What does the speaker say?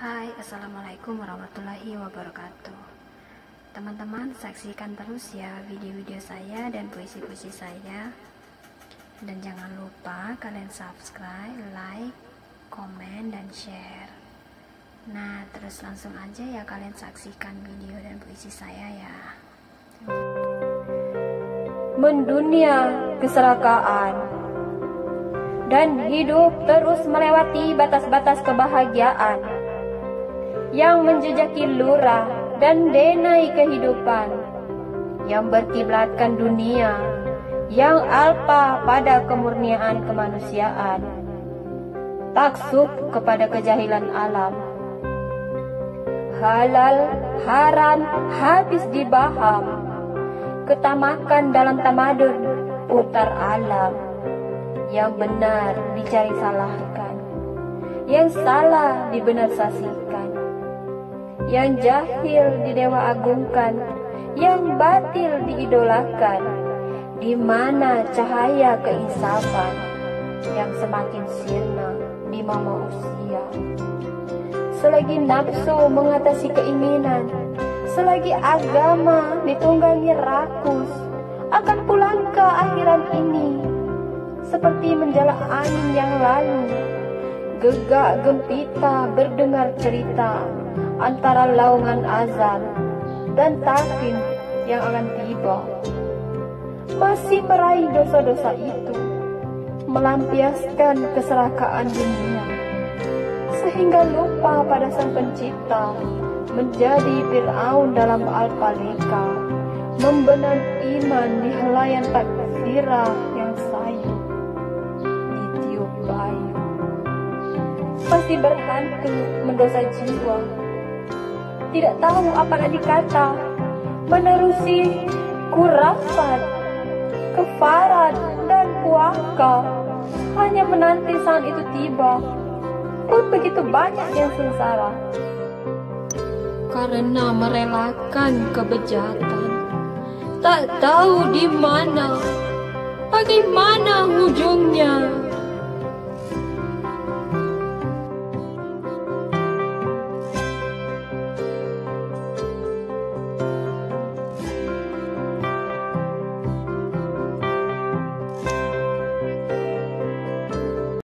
Hai, assalamualaikum warahmatullahi wabarakatuh. Teman-teman, saksikan terus ya video-video saya dan puisi-puisi saya. Dan jangan lupa kalian subscribe, like, komen, dan share. Nah, terus langsung aja ya kalian saksikan video dan puisi saya ya. Mendunia keserakahan dan hidup terus melewati batas-batas kebahagiaan yang menjejaki lurah dan denai kehidupan, yang berkiblatkan dunia, yang alpa pada kemurnian kemanusiaan, taksub kepada kejahilan alam. Halal, haram, habis dibaham, ketamakan dalam tamadun, putar alam. Yang benar dicari salahkan, yang salah dibenar sasikan, yang jahil didewa agungkan, yang batil diidolakan, di mana cahaya keinsafan yang semakin sirna di mama usia. Selagi nafsu mengatasi keinginan, selagi agama ditunggangi rakus, akan pulang ke akhiran ini seperti menjala angin yang lalu. Gegak gempita berdengar cerita antara laungan azan dan takin yang akan tiba. Masih meraih dosa-dosa itu, melampiaskan keserakahan dunia, sehingga lupa pada Sang Pencipta, menjadi Fir'aun dalam Al-Faleka, membenam iman di helayan takzirah yang sayu ditiup bayu. Pasti berhantu mendosa jiwa, tidak tahu apa dikata, menerusi kurafat, kefarat, dan puaka, hanya menanti saat itu tiba. Pun begitu banyak yang sengsara karena merelakan kebejatan, tak tahu di mana, bagaimana ujungnya.